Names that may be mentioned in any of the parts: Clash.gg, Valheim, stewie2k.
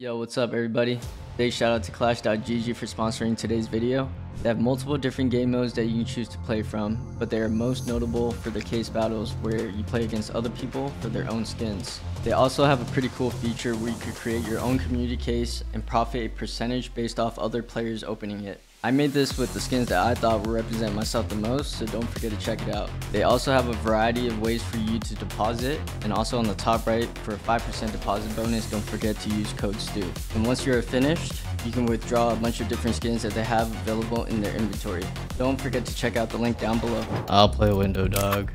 Yo, what's up everybody? Big shout out to Clash.gg for sponsoring today's video. They have multiple different game modes that you can choose to play from, but they are most notable for their case battles where you play against other people for their own skins. They also have a pretty cool feature where you could create your own community case and profit a percentage based off other players opening it. I made this with the skins that I thought would represent myself the most, so don't forget to check it out. They also have a variety of ways for you to deposit, and also on the top right for a 5% deposit bonus, don't forget to use code STU. And once you're finished, you can withdraw a bunch of different skins that they have available in their inventory. Don't forget to check out the link down below. I'll play window, dog.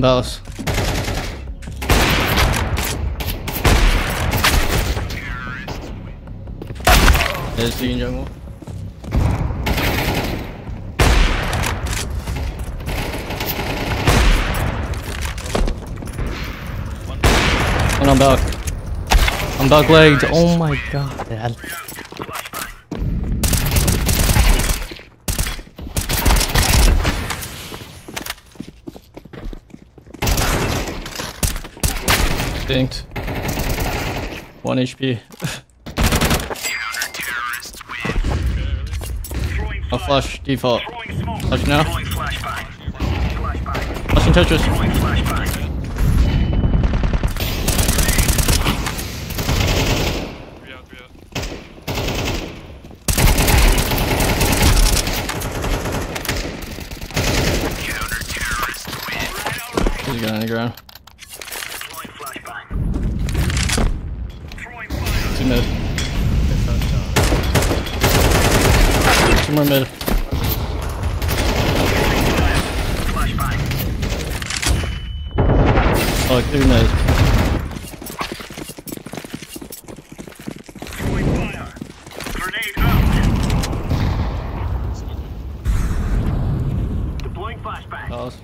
Both. There's two in jungle. One on dog. I'm dog legged. Oh my god, dad. Dinked. 1 HP. I'll flash default. Flash now. Flashing Tetris. He's got on the ground. Mid. Two more mid. Oh, clear mid. Grenade out. Deploying flashbang. Balls.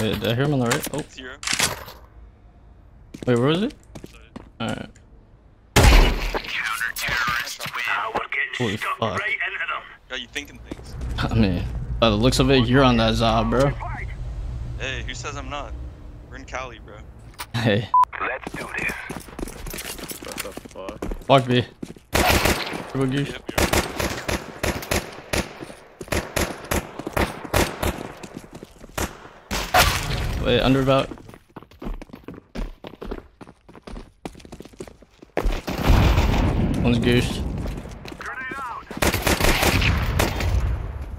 Wait, did I hear him on the right? Oh. Zero. Wait, where was it? Alright. Holy fuck. Right into them. Yo, you thinking things. I mean, by the looks of it, you're on that Zah, bro. Hey, who says I'm not? We're in Cali, bro. Hey. Let's do this. What the fuck? Fuck me. Triple goose. Yep, wait, under about. One's goosed.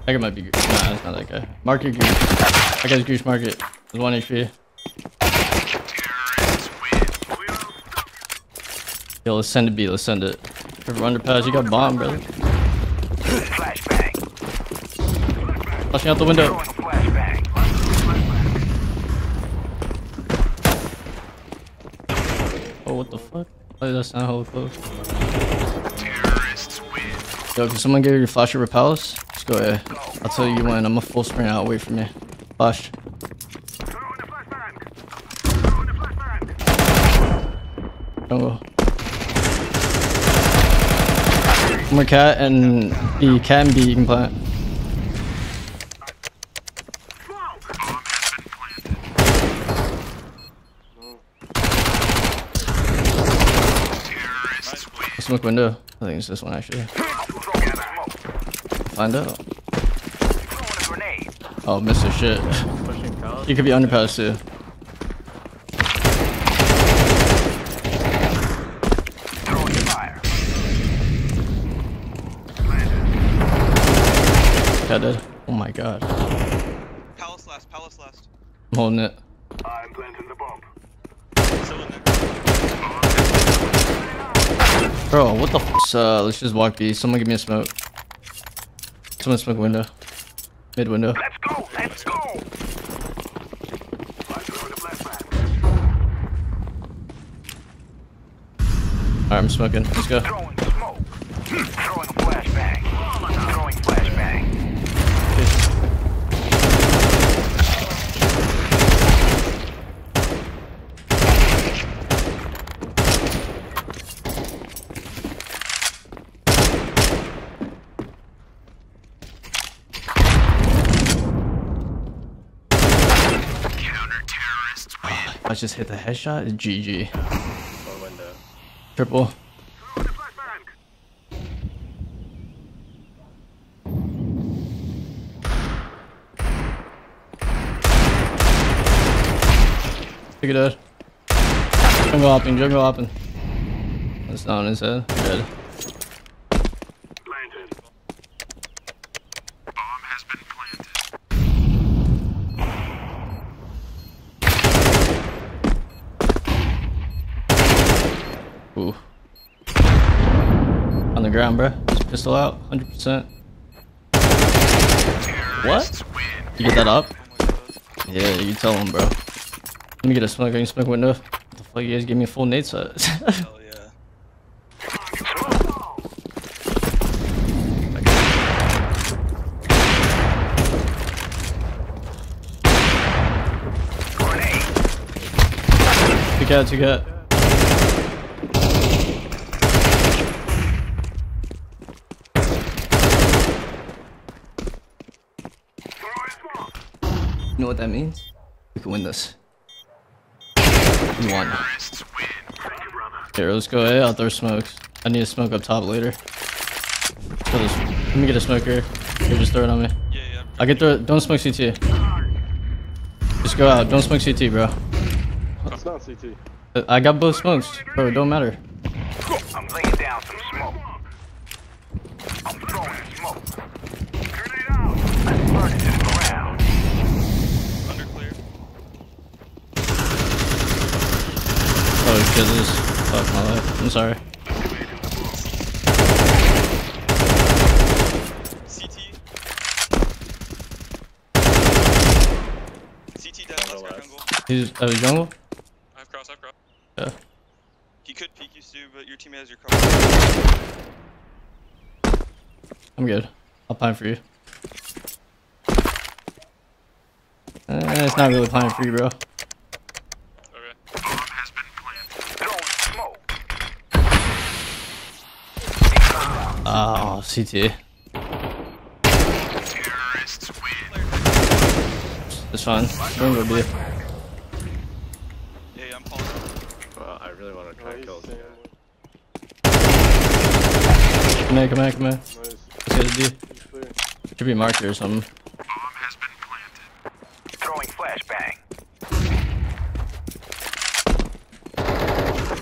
That guy might be goosed. Nah, that's not that guy. Mark your goose. That guy's goose, mark it. There's 1 HP. Yo, let's send it B, let's send it. If we're underpass, you got bomb, brother. Flashing out the window. What the fuck? Oh, that's not hella close. Terrorists win. Yo, can someone give your flasher repels? Let's go ahead. I'll tell you when. I'm a full sprint out. Wait for me. Flash. Don't go. One more cat and B. Cat and B, you can plant. Smoke window. I think it's this one actually. Find out. Oh, missed his shit. You could be underpass too. Got dead. Oh my god. Palace last. Palace last. I'm holding it. I'm planting the bomb. Bro, what the f***? Let's just walk B. Someone give me a smoke. Someone smoke window. Mid window. Let's go! Let's go! Alright, I'm smoking. Let's go. Throwing smoke. Throwing flashbang. Throwing flashbang. Counter-terrorists win. I just hit the headshot. GG. Triple. Take it dead. Jungle hopping, jungle hopping. That's not on his head. Dead. Planted. Bomb has been planted. Ooh. On the ground, bro. Just pistol out, 100%. What? You get that up? Yeah, you tell him, bro. Let me get a smoke. I can smoke window. What the fuck, you guys give me a full nade set? Hell yeah. 2k, 2k. You know what that means? We can win this. We won. Here, let's go A. I'll throw smokes. I need a smoke up top later. Let me get a smoke here. Here, just throw it on me. Yeah. I can throw it. Don't smoke CT. Just go out. Don't smoke CT, bro. It's not CT. I got both smokes, bro. It don't matter. I'm laying down some smoke. I'm throwing smoke. Grenade out. I'm burning to the ground. Oh shit, this is fuck my life. I'm sorry. CT dead, let's go jungle. He's out of jungle? I've cross. Yeah. He could peek you Stu, but your teammate has your cover. I'm good. I'll pine for you. It's not really pine for you, bro. Oh, CT. Terrorists win. It's fine. Don't go B. Yeah, I'm pulling. Well, I really want to try to kill this guy. Come here. Nice. Let's get a D. Should be marked here or something. Bomb has been planted. Throwing flashbang.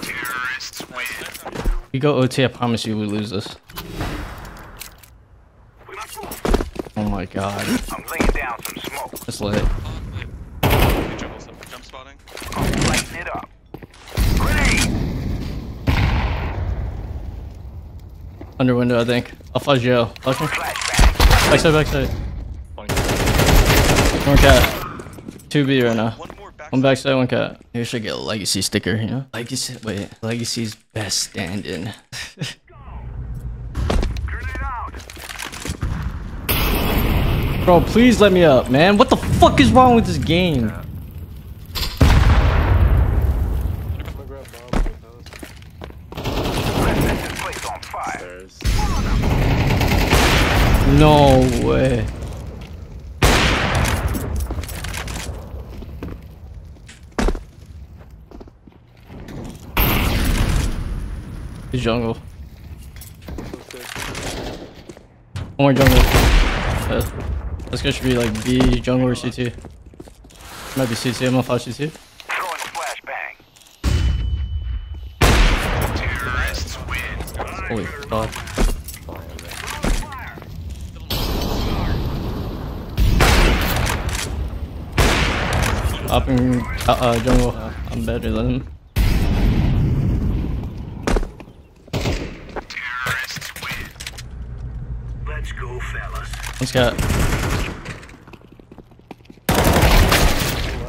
Terrorists win. You go OT, I promise you we lose this. Oh my god. I'm laying down some smoke. It's lit. Jump spotting. I'm lighting it up. Grenade! Under window, I think. I'll fudge you. Backside. One cat. 2B right now. One backside, one cat. Here should get a legacy sticker, you know? Legacy. Wait. Legacy's best stand-in. Bro, please let me up, man. What the fuck is wrong with this game? No way. He's jungle. One more jungle. This guy should be like B jungle or CT. Might be CT, I'm gonna flash CT. Throwing a flashbang. Terrorists win. Holy fuck. Up in jungle. I'm better than him. Terrorists win. Let's go, fellas. Let's go.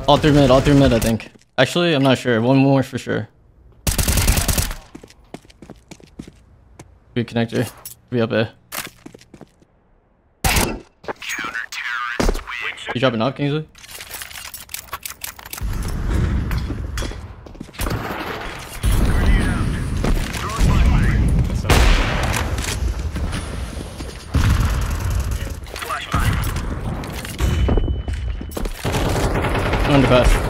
All through mid, I think. Actually, I'm not sure. One more for sure. Green connector. Be up there. You dropping off, Kingsley? Underpass.